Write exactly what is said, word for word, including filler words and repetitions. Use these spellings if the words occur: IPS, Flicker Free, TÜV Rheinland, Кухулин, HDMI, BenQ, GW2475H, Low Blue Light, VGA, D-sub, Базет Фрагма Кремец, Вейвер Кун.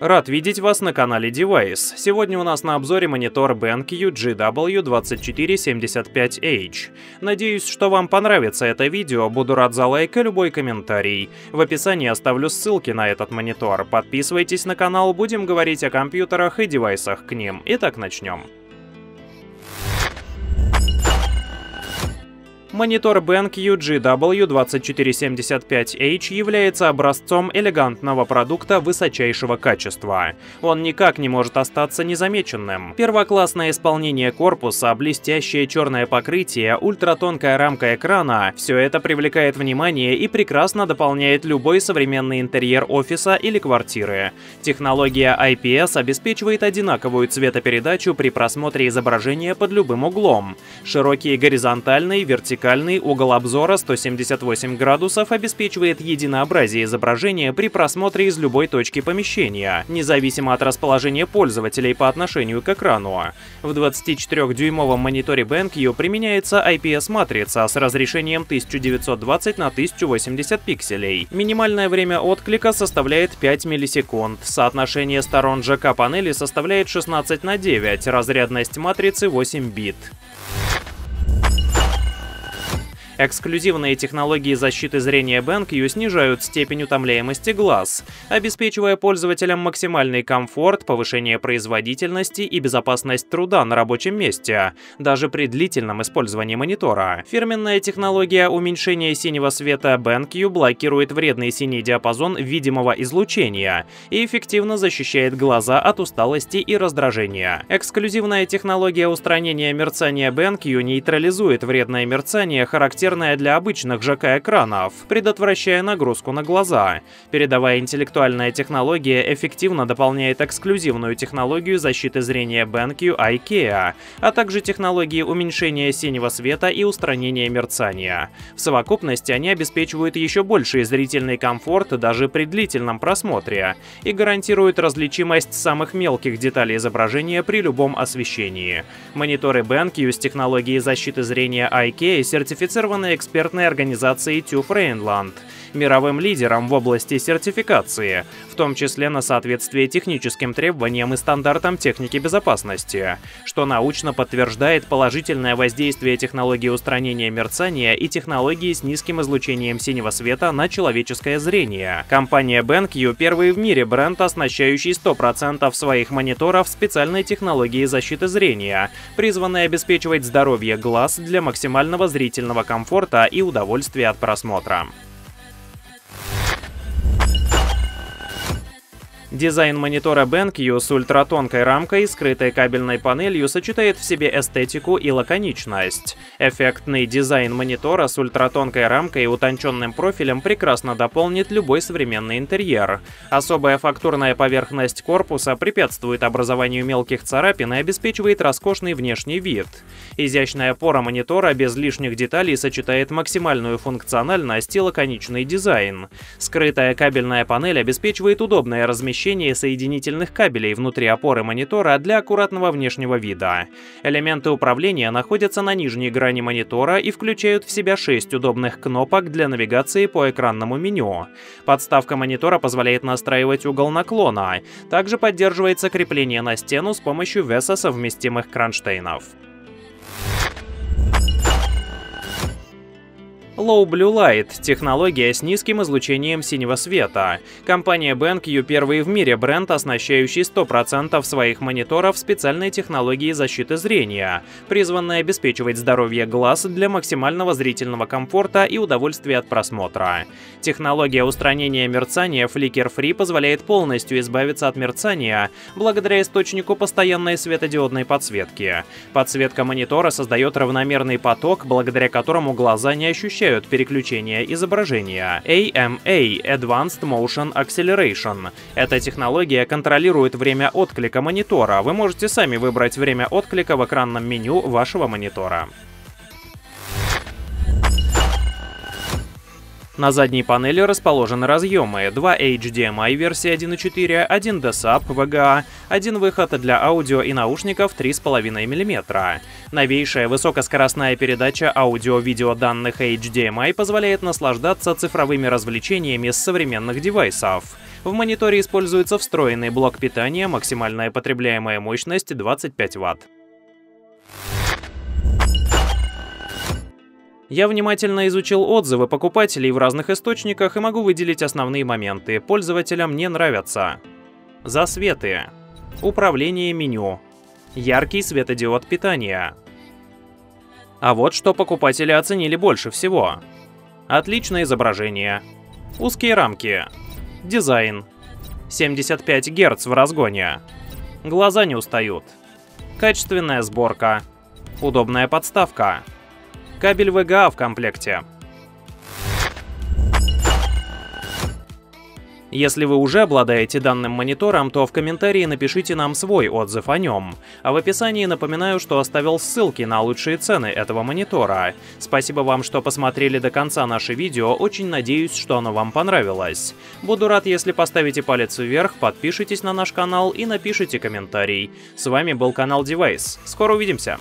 Рад видеть вас на канале Device. Сегодня у нас на обзоре монитор BenQ джи дабл ю две тысячи четыреста семьдесят пять эйч. Надеюсь, что вам понравится это видео, буду рад за лайк и любой комментарий. В описании оставлю ссылки на этот монитор. Подписывайтесь на канал, будем говорить о компьютерах и девайсах к ним. Итак, начнем. Монитор BenQ джи дабл ю две тысячи четыреста семьдесят пять эйч является образцом элегантного продукта высочайшего качества. Он никак не может остаться незамеченным. Первоклассное исполнение корпуса, блестящее черное покрытие, ультратонкая рамка экрана – все это привлекает внимание и прекрасно дополняет любой современный интерьер офиса или квартиры. Технология ай пи эс обеспечивает одинаковую цветопередачу при просмотре изображения под любым углом. Широкие горизонтальные, вертикальные Вертикальный угол обзора сто семьдесят восемь градусов обеспечивает единообразие изображения при просмотре из любой точки помещения, независимо от расположения пользователей по отношению к экрану. В двадцатичетырёхдюймовом мониторе BenQ применяется ай пи эс-матрица с разрешением тысяча девятьсот двадцать на тысячу восемьдесят пикселей. Минимальное время отклика составляет пять миллисекунд, соотношение сторон ЖК панели составляет шестнадцать на девять, разрядность матрицы восемь бит. Эксклюзивные технологии защиты зрения BenQ снижают степень утомляемости глаз, обеспечивая пользователям максимальный комфорт, повышение производительности и безопасность труда на рабочем месте, даже при длительном использовании монитора. Фирменная технология уменьшения синего света BenQ блокирует вредный синий диапазон видимого излучения и эффективно защищает глаза от усталости и раздражения. Эксклюзивная технология устранения мерцания BenQ нейтрализует вредное мерцание, характерное для обычных ЖК экранов, предотвращая нагрузку на глаза. Передовая интеллектуальная технология эффективно дополняет эксклюзивную технологию защиты зрения BenQ IKEA, а также технологии уменьшения синего света и устранения мерцания. В совокупности они обеспечивают еще больший зрительный комфорт даже при длительном просмотре и гарантируют различимость самых мелких деталей изображения при любом освещении. Мониторы BenQ с технологией защиты зрения IKEA сертифицированы экспертной организацией TÜV Rheinland, мировым лидером в области сертификации, в том числе на соответствие техническим требованиям и стандартам техники безопасности, что научно подтверждает положительное воздействие технологии устранения мерцания и технологии с низким излучением синего света на человеческое зрение. Компания BenQ – первый в мире бренд, оснащающий сто процентов своих мониторов специальной технологией защиты зрения, призванной обеспечивать здоровье глаз для максимального зрительного комфорта и удовольствия от просмотра. Дизайн монитора BenQ с ультратонкой рамкой и скрытой кабельной панелью сочетает в себе эстетику и лаконичность. Эффектный дизайн монитора с ультратонкой рамкой и утонченным профилем прекрасно дополнит любой современный интерьер. Особая фактурная поверхность корпуса препятствует образованию мелких царапин и обеспечивает роскошный внешний вид. Изящная опора монитора без лишних деталей сочетает максимальную функциональность и лаконичный дизайн. Скрытая кабельная панель обеспечивает удобное размещение соединительных кабелей внутри опоры монитора для аккуратного внешнего вида. Элементы управления находятся на нижней грани монитора и включают в себя шесть удобных кнопок для навигации по экранному меню. Подставка монитора позволяет настраивать угол наклона. Также поддерживается крепление на стену с помощью веса совместимых кронштейнов. Low Blue Light – технология с низким излучением синего света. Компания BenQ – первый в мире бренд, оснащающий сто процентов своих мониторов специальной технологией защиты зрения, призванной обеспечивать здоровье глаз для максимального зрительного комфорта и удовольствия от просмотра. Технология устранения мерцания Flicker Free позволяет полностью избавиться от мерцания благодаря источнику постоянной светодиодной подсветки. Подсветка монитора создает равномерный поток, благодаря которому глаза не ощущают переключения изображения. эй эм эй – Advanced Motion Acceleration. Эта технология контролирует время отклика монитора. Вы можете сами выбрать время отклика в экранном меню вашего монитора. На задней панели расположены разъемы: два эйч ди эм ай версии один и четыре, один D-sub ви джи эй, один выход для аудио и наушников три и пять миллиметра. Новейшая высокоскоростная передача аудио-видео данных эйч ди эм ай позволяет наслаждаться цифровыми развлечениями с современных девайсов. В мониторе используется встроенный блок питания, максимальная потребляемая мощность двадцать пять ватт. Я внимательно изучил отзывы покупателей в разных источниках и могу выделить основные моменты. Пользователям не нравятся. Засветы. Управление меню. Яркий светодиод питания. А вот что покупатели оценили больше всего. Отличное изображение. Узкие рамки. Дизайн. семьдесят пять герц в разгоне. Глаза не устают. Качественная сборка. Удобная подставка. Кабель ви джи эй в комплекте. Если вы уже обладаете данным монитором, то в комментарии напишите нам свой отзыв о нем. А в описании напоминаю, что оставил ссылки на лучшие цены этого монитора. Спасибо вам, что посмотрели до конца наше видео, очень надеюсь, что оно вам понравилось. Буду рад, если поставите палец вверх, подпишитесь на наш канал и напишите комментарий. С вами был канал Девайс, скоро увидимся!